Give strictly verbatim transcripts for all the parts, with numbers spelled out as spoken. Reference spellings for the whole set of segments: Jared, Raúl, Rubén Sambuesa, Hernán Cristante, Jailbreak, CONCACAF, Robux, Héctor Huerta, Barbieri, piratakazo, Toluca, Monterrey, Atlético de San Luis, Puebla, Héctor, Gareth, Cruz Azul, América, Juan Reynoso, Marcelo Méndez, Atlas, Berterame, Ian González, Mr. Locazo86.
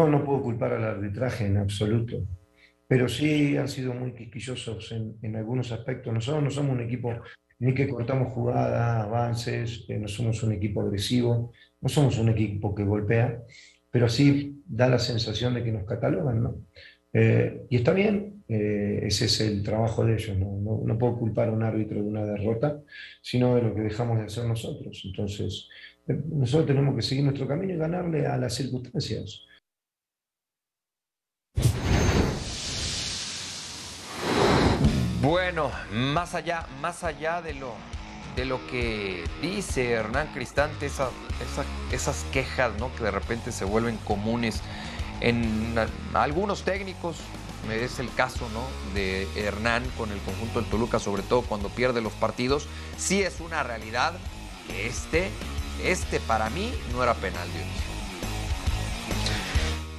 No, no puedo culpar al arbitraje en absoluto, pero sí han sido muy quisquillosos en, en algunos aspectos. Nosotros no somos un equipo ni que cortamos jugadas, avances, eh, no somos un equipo agresivo, no somos un equipo que golpea, pero sí da la sensación de que nos catalogan, ¿no? Eh, y está bien, eh, ese es el trabajo de ellos, ¿no? No, no puedo culpar a un árbitro de una derrota, sino de lo que dejamos de hacer nosotros. Entonces, eh, nosotros tenemos que seguir nuestro camino y ganarle a las circunstancias. Bueno, más allá, más allá de lo, de lo que dice Hernán Cristante, esa, esa, esas quejas, ¿no?, que de repente se vuelven comunes en a, algunos técnicos, es el caso, ¿no?, de Hernán con el conjunto del Toluca, sobre todo cuando pierde los partidos. Sí es una realidad que este, este para mí no era penal, Dionisio.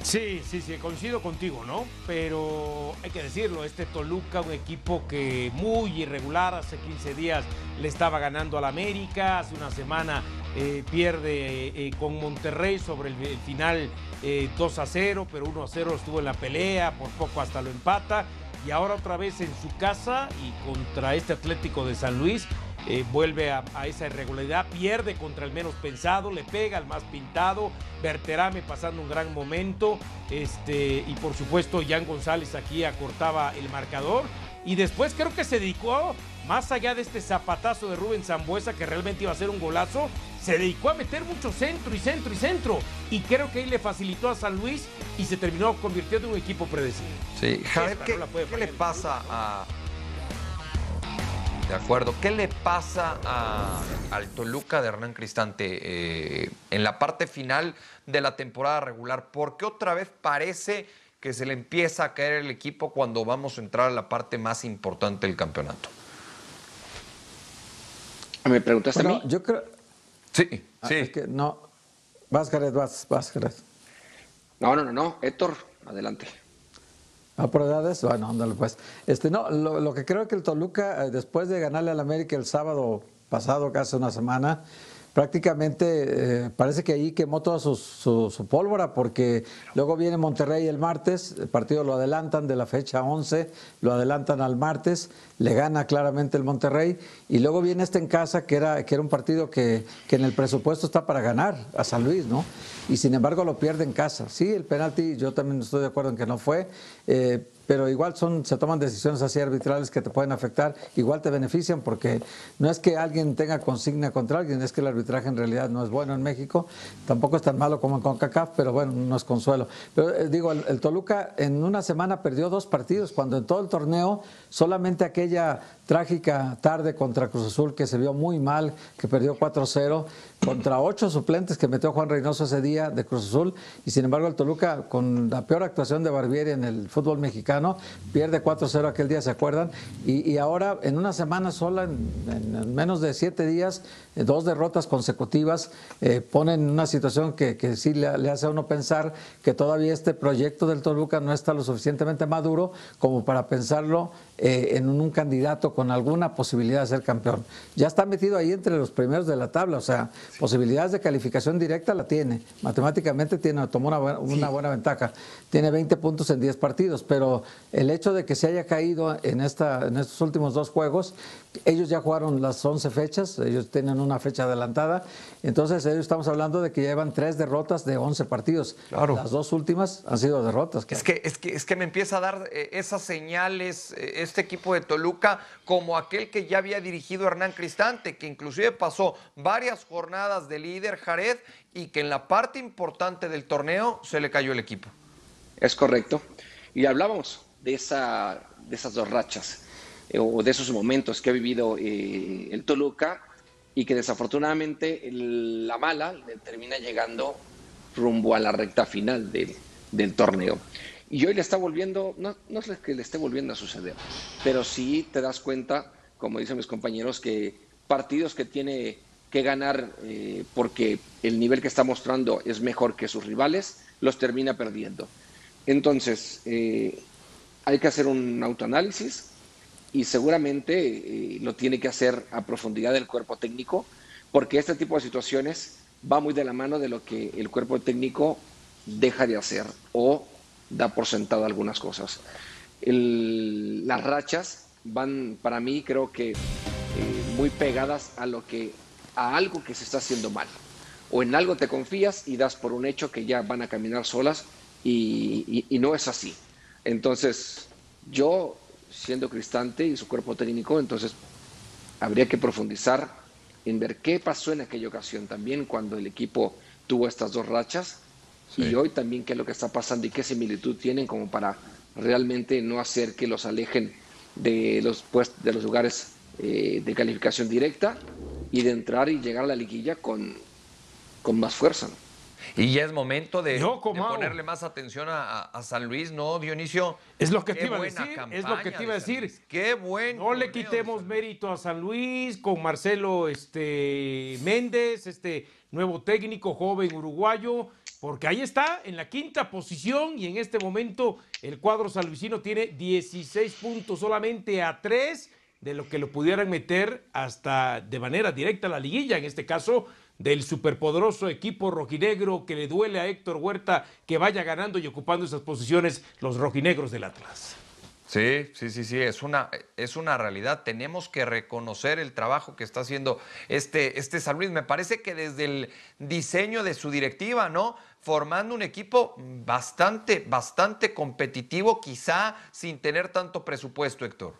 Sí, sí, sí, coincido contigo, ¿no? Pero hay que decirlo, este Toluca, un equipo que muy irregular, hace quince días le estaba ganando al América, hace una semana eh, pierde eh, con Monterrey sobre el, el final eh, dos a cero, pero uno a cero estuvo en la pelea, por poco hasta lo empata, y ahora otra vez en su casa y contra este Atlético de San Luis. Eh, vuelve a, a esa irregularidad, pierde contra el menos pensado, le pega al más pintado, Berterame pasando un gran momento, este, y por supuesto Ian González aquí acortaba el marcador, y después creo que se dedicó, más allá de este zapatazo de Rubén Sambuesa que realmente iba a ser un golazo, se dedicó a meter mucho centro y centro y centro, y creo que ahí le facilitó a San Luis y se terminó convirtiendo en un equipo predecible. Sí, Jared, ¿qué, no ¿qué le pasa a... De acuerdo. ¿Qué le pasa a, al Toluca de Hernán Cristante eh, en la parte final de la temporada regular? ¿Por qué otra vez parece que se le empieza a caer el equipo cuando vamos a entrar a la parte más importante del campeonato? ¿Me preguntaste bueno, a mí? Yo creo... Sí, sí. Ah, es que no. Vas, Gareth, vas, vas, Gareth. No, no, no, no. Héctor, adelante. ¿A prueba de eso? Bueno, ándale pues. Este, no, lo, lo que creo que el Toluca, eh, después de ganarle al América el sábado pasado, casi una semana, prácticamente eh, parece que ahí quemó toda su, su, su pólvora, porque luego viene Monterrey el martes, el partido lo adelantan de la fecha once, lo adelantan al martes, le gana claramente el Monterrey, y luego viene este en casa, que era, que era un partido que, que en el presupuesto está para ganar a San Luis, ¿no? Y sin embargo lo pierde en casa. Sí, el penalti, yo también estoy de acuerdo en que no fue, eh, pero igual son, se toman decisiones así arbitrales que te pueden afectar, igual te benefician, porque no es que alguien tenga consigna contra alguien, es que el arbitraje en realidad no es bueno en México, tampoco es tan malo como en CONCACAF, pero bueno, no es consuelo. Pero eh, digo, el, el Toluca en una semana perdió dos partidos, cuando en todo el torneo solamente aquella trágica tarde contra Cruz Azul, que se vio muy mal, que perdió cuatro a cero, contra ocho suplentes que metió Juan Reynoso ese día de Cruz Azul, y sin embargo el Toluca, con la peor actuación de Barbieri en el fútbol mexicano, pierde cuatro a cero aquel día, ¿se acuerdan? Y, y ahora en una semana sola, en, en menos de siete días, dos derrotas consecutivas, eh, ponen una situación que, que sí le, le hace a uno pensar que todavía este proyecto del Toluca no está lo suficientemente maduro como para pensarlo eh, en un, un candidato con alguna posibilidad de ser campeón. Ya está metido ahí entre los primeros de la tabla, o sea, sí. Posibilidades de calificación directa la tiene, matemáticamente tiene, tomó una buena, una sí. buena ventaja, tiene veinte puntos en diez partidos, pero el hecho de que se haya caído en, esta, en estos últimos dos juegos, ellos ya jugaron las once fechas, ellos tienen una fecha adelantada, entonces ellos estamos hablando de que llevan tres derrotas de once partidos, claro. Las dos últimas han sido derrotas. Claro. Es, que, es, que, es que me empieza a dar eh, esas señales eh, este equipo de Toluca, como aquel que ya había dirigido Hernán Cristante, que inclusive pasó varias jornadas de líder, Jared, y que en la parte importante del torneo se le cayó el equipo. Es correcto. Y hablábamos de, esa, de esas dos rachas, eh, o de esos momentos que ha vivido eh, el Toluca, y que desafortunadamente el, la mala le termina llegando rumbo a la recta final del, del torneo. Y hoy le está volviendo, no, no es que le esté volviendo a suceder, pero sí te das cuenta, como dicen mis compañeros, que partidos que tiene que ganar eh, porque el nivel que está mostrando es mejor que sus rivales, los termina perdiendo. Entonces, eh, hay que hacer un autoanálisis y seguramente eh, lo tiene que hacer a profundidad el cuerpo técnico, porque este tipo de situaciones va muy de la mano de lo que el cuerpo técnico deja de hacer o da por sentado algunas cosas. El, las rachas van, para mí, creo que eh, muy pegadas a lo que, a algo que se está haciendo mal. O en algo te confías y das por un hecho que ya van a caminar solas y, y, y no es así. Entonces, yo, siendo Cristante y su cuerpo técnico, entonces habría que profundizar en ver qué pasó en aquella ocasión también cuando el equipo tuvo estas dos rachas, sí, y hoy también qué es lo que está pasando y qué similitud tienen como para realmente no hacer que los alejen de los, pues, de los lugares eh, de calificación directa y de entrar y llegar a la liguilla con, con más fuerza, ¿no? Y ya es momento de, no, de ponerle más atención a, a San Luis, ¿no, Dionisio? Es lo que te iba a decir, es lo que te iba a decir. Qué bueno. No le quitemos mérito a San Luis con Marcelo este, Méndez, este nuevo técnico joven uruguayo, porque ahí está, en la quinta posición, y en este momento el cuadro sanluisino tiene dieciséis puntos, solamente a tres de lo que lo pudieran meter hasta de manera directa a la liguilla, en este caso del superpoderoso equipo rojinegro, que le duele a Héctor Huerta que vaya ganando y ocupando esas posiciones los rojinegros del Atlas. Sí, sí, sí, sí, es una, es una realidad. Tenemos que reconocer el trabajo que está haciendo este, este San Luis. Me parece que desde el diseño de su directiva, ¿no?, formando un equipo bastante, bastante competitivo, quizá sin tener tanto presupuesto, Héctor.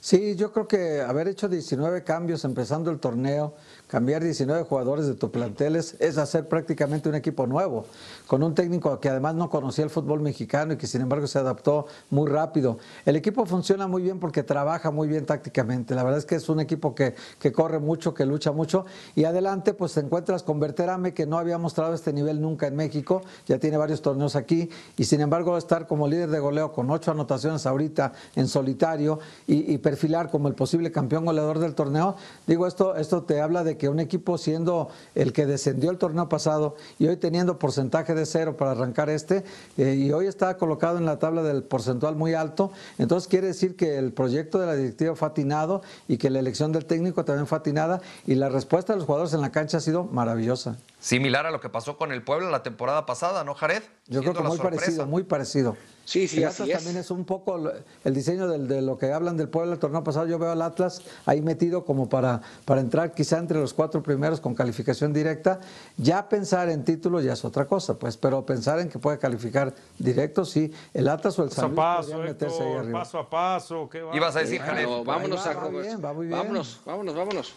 Sí, yo creo que haber hecho diecinueve cambios empezando el torneo, cambiar diecinueve jugadores de tu plantel es, es hacer prácticamente un equipo nuevo, con un técnico que además no conocía el fútbol mexicano y que sin embargo se adaptó muy rápido. El equipo funciona muy bien porque trabaja muy bien tácticamente. La verdad es que es un equipo que, que corre mucho, que lucha mucho, y adelante pues te encuentras con Berterame, que no había mostrado este nivel nunca en México, ya tiene varios torneos aquí, y sin embargo estar como líder de goleo con ocho anotaciones ahorita en solitario y, y perfilar como el posible campeón goleador del torneo. Digo, esto, esto te habla de que un equipo, siendo el que descendió el torneo pasado y hoy teniendo porcentaje de cero para arrancar este, eh, y hoy está colocado en la tabla del porcentual muy alto, entonces quiere decir que el proyecto de la directiva fue atinado y que la elección del técnico también fue atinada, y la respuesta de los jugadores en la cancha ha sido maravillosa. Similar a lo que pasó con el Puebla la temporada pasada, ¿no, Jared? Yo creo que muy parecido, muy parecido. Sí, sí, así es. También es un poco el diseño del, de lo que hablan del Puebla el torneo pasado. Yo veo al Atlas ahí metido como para, para entrar quizá entre los cuatro primeros con calificación directa. Ya pensar en título ya es otra cosa, pues, pero pensar en que puede calificar directo, sí. El Atlas o el San Luis podrían meterse ahí arriba. Paso a paso, ¿qué va? Ibas a decir, Jared. Bueno, vámonos a Roberto. Vámonos, vámonos, vámonos.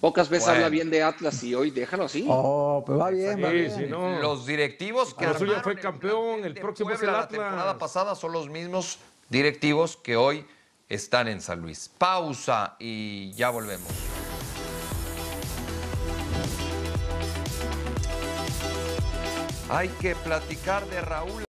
Pocas veces bueno. habla bien de Atlas y hoy déjalo así. Oh, pues va bien, sí, va bien. Si no, los directivos que armaron suyo fue campeón, el próximo Puebla, es el Atlas. La temporada pasada son los mismos directivos que hoy están en San Luis. Pausa y ya volvemos. Hay que platicar de Raúl.